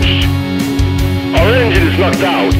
damage. Our engine is knocked out.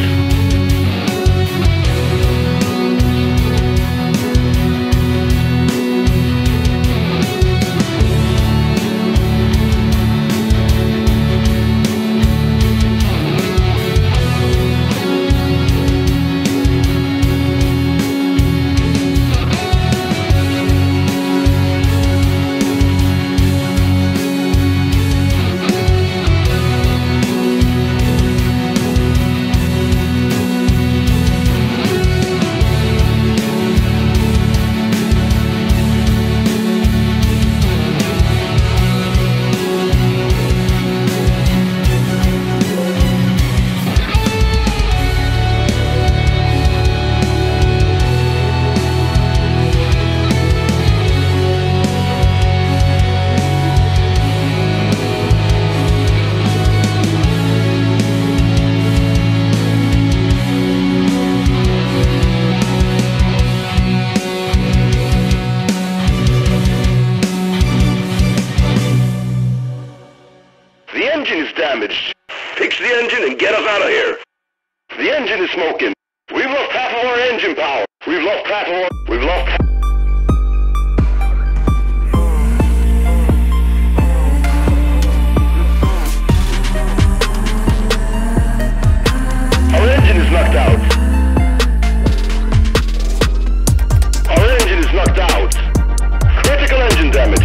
Damaged. Fix the engine and get us out of here. The engine is smoking. We've lost half of our engine power. We've lost half of our... We've lost half... Our engine is knocked out. Our engine is knocked out. Critical engine damage.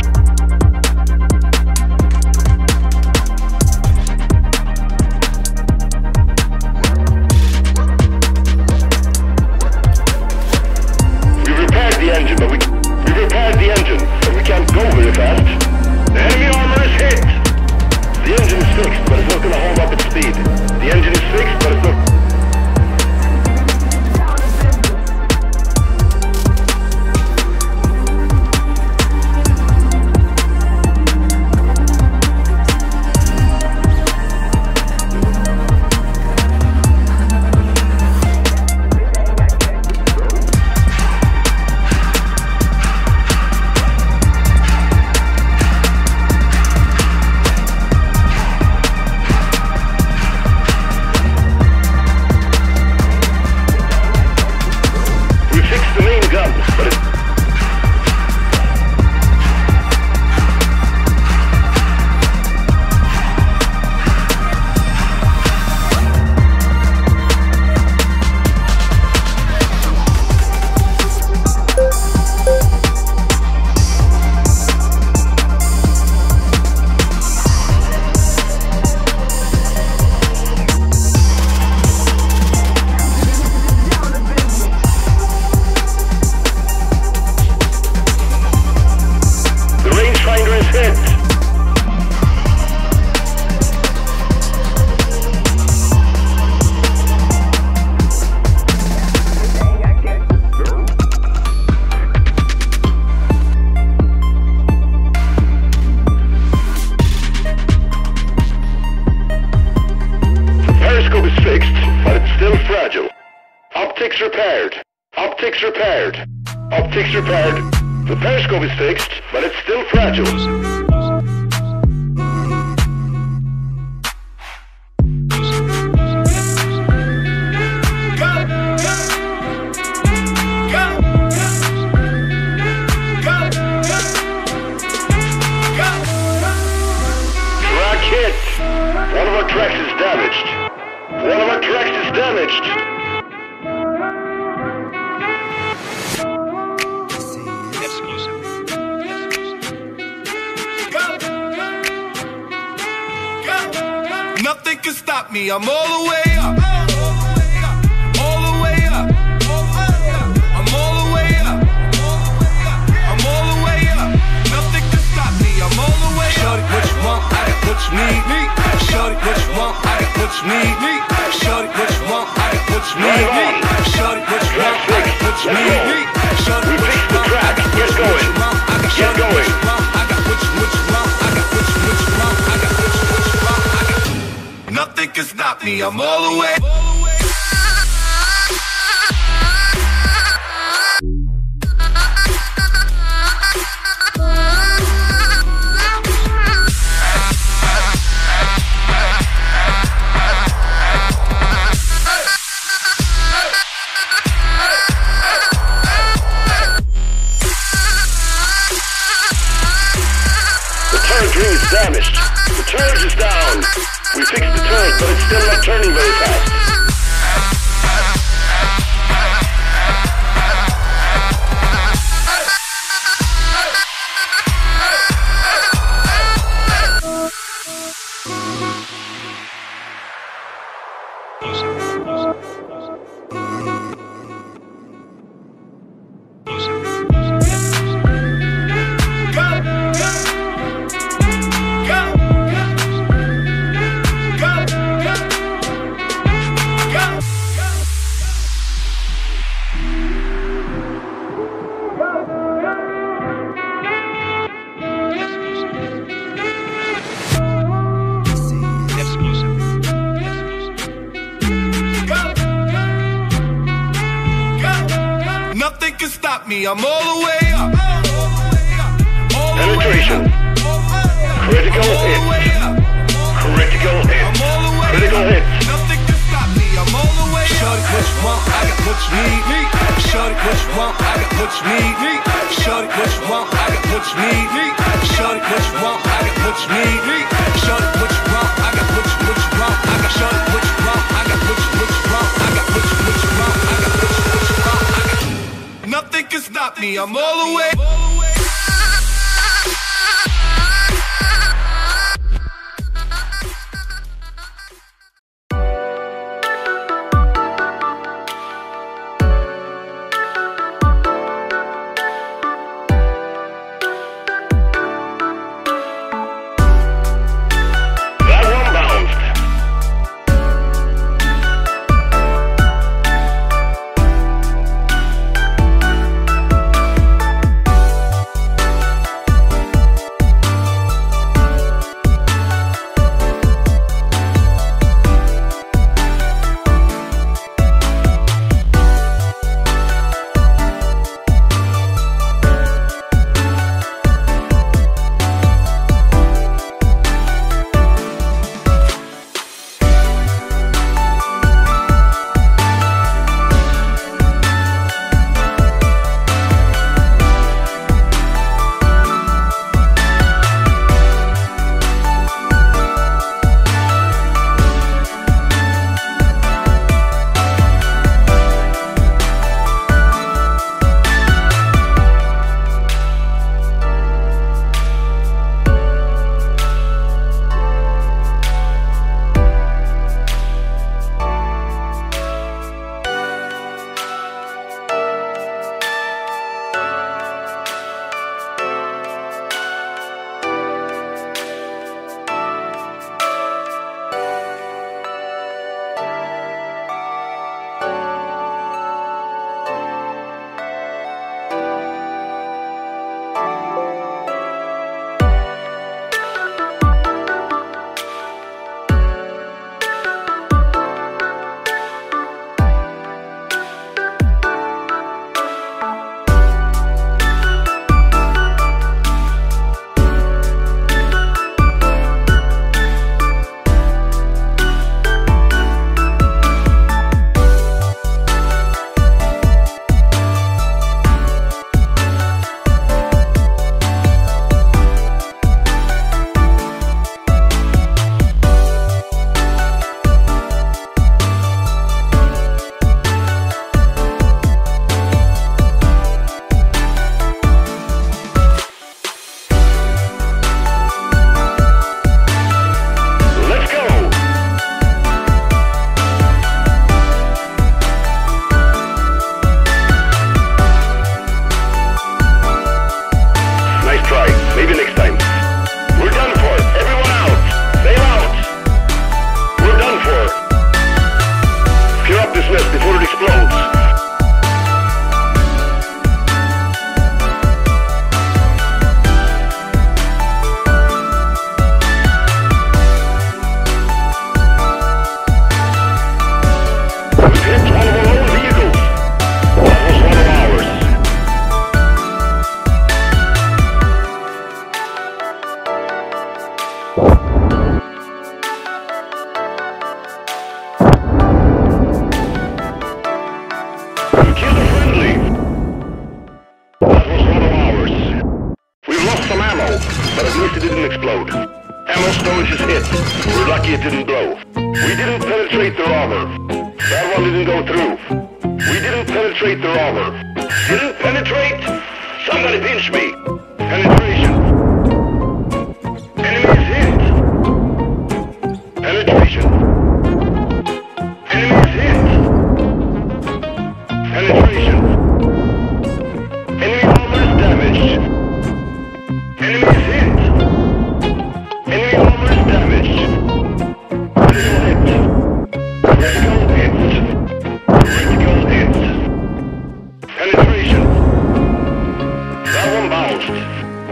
Optics repaired. Optics repaired. Optics repaired. The periscope is fixed, but it's still fragile. Track hit. One of our tracks is damaged. One of our tracks is damaged. Nothing can stop me, I'm all the way up. All the way up. I'm all the way up. I'm all the way up. Nothing can stop me, I'm all the way up. Shorty, what you want, I got what you need. Shorty, what you want, I got what you need. Shorty, what you want, I got what you need. Shorty, what you want, I got what you need. Shorty, what you want, I got what you need. Get going. I got what you want, I got what you want, I got what you want. Nothing can stop me, I'm all the way. stop me. I'm all the way up. Penetration. Critical hit. Critical hit. Critical hit. Nothing can stop me. I'm all the way up. Shorty, what you want? I got what you need. Shorty, what you want? I got what you need. Shorty, what you want? I got what you need. Shorty, what you want? I got what you need. Shorty, what you want? I got what you want. I got shorty, what you want? I got what you want. I got what you want. I got what you want. I got nothing can stop me. I'm all the way.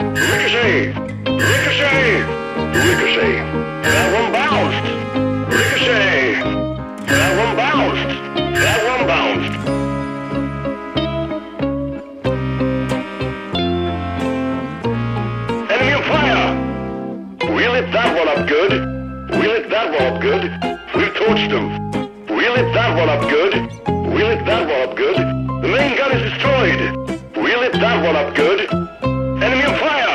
Ricochet! Ricochet! That one bounced! Ricochet! that one up good. We torched them. We lit that one up good. We lit that one up good. The main gun is destroyed. We lit that one up good. Enemy on fire.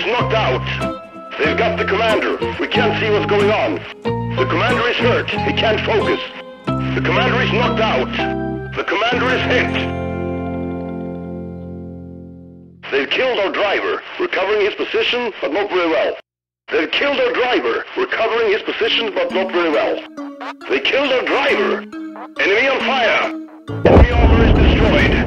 Knocked out. They've got the commander. We can't see what's going on. The commander is hurt. He can't focus. The commander is knocked out. The commander is hit. They've killed our driver. Recovering his position, but not very well. They've killed our driver. Recovering his position, but not very well. They killed our driver. Enemy on fire. Enemy armor is destroyed.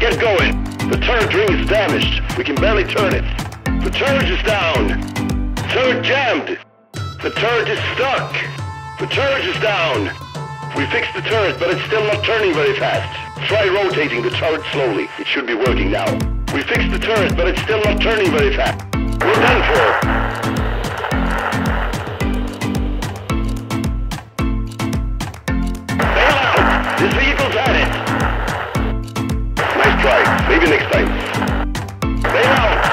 Get going. The turret ring is damaged. We can barely turn it. The turret is down. Turret jammed. The turret is stuck. The turret is down. We fixed the turret, but it's still not turning very fast. Try rotating the turret slowly. It should be working now. We fixed the turret, but it's still not turning very fast. We're done for. This vehicle's at it! Nice try. Maybe next time. Bail out!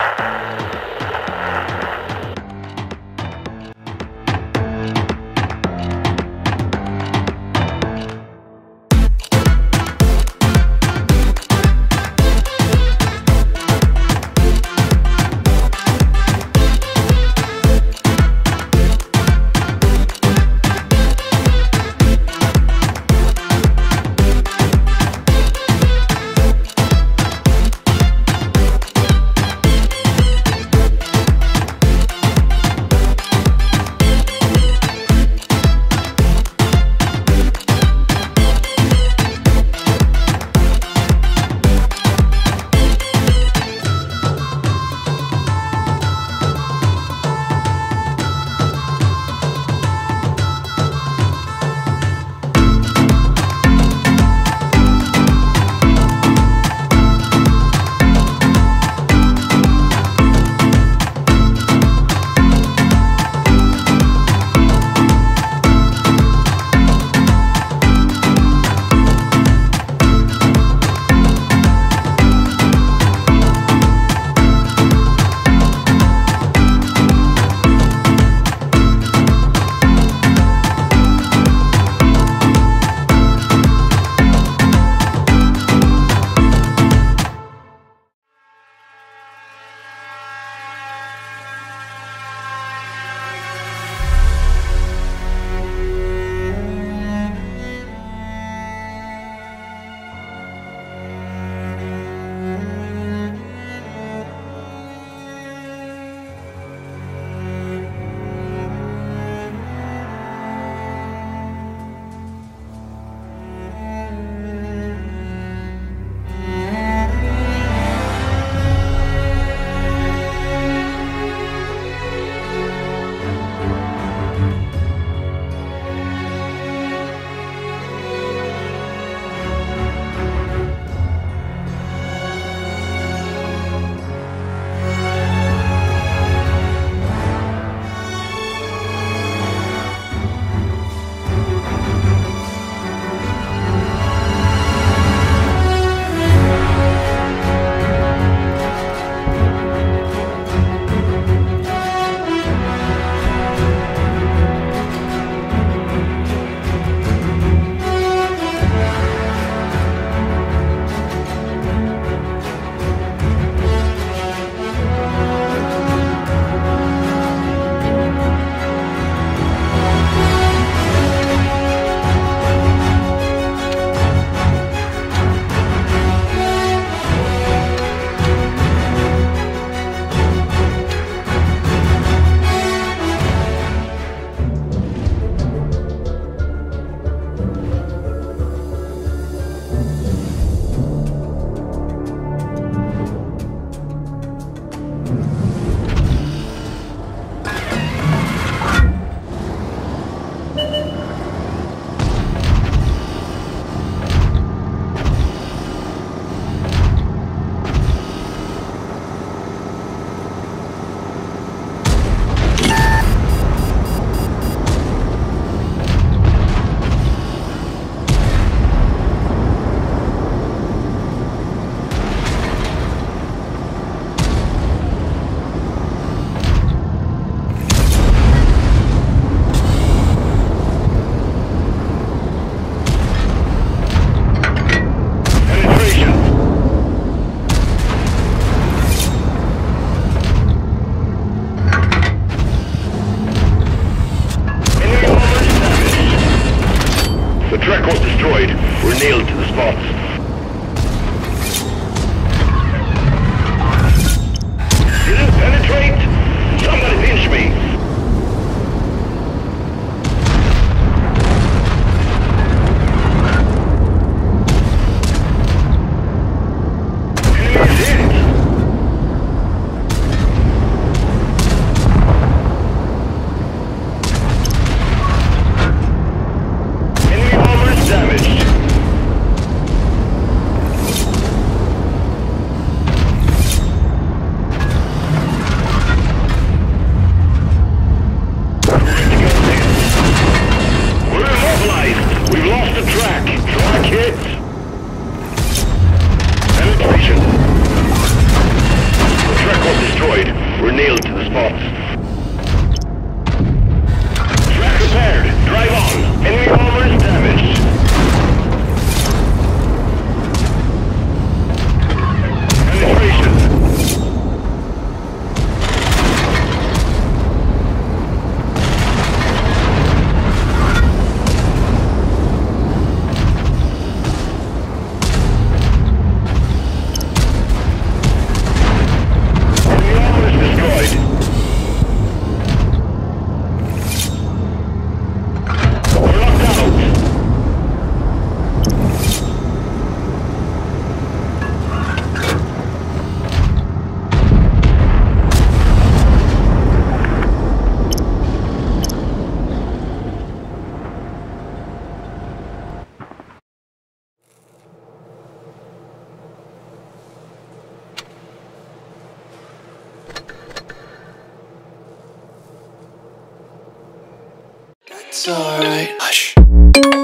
It's alright. Hush.